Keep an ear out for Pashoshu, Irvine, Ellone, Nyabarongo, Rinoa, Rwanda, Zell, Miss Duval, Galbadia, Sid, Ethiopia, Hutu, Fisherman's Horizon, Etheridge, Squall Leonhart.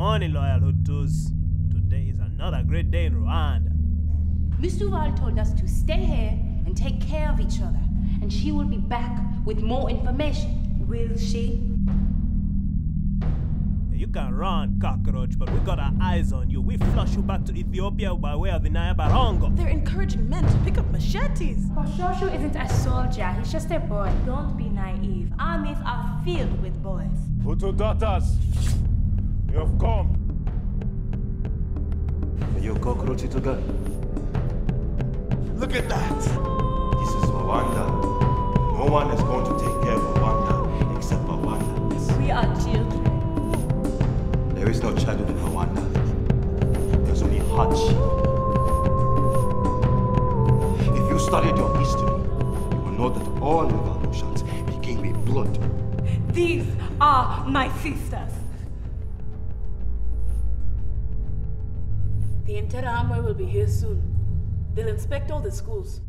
Morning, loyal Hutus. Today is another great day in Rwanda. Miss Duval told us to stay here and take care of each other, and she will be back with more information. Will she? You can run, cockroach, but we got our eyes on you. We flush you back to Ethiopia by way of the Nyabarongo. They're encouraging men to pick up machetes. Pashoshu isn't a soldier, he's just a boy. Don't be naive. Armies are filled with boys. Hutu daughters, you have come. You cockroach it again. Look at that! This is Rwanda. No one is going to take care of Rwanda except Rwanda. We are children. There is no child in Rwanda. There's only Hutch. If you studied your history, you will know that all revolutions begin with blood. These are my sisters. The Interarmy will be here soon. They'll inspect all the schools.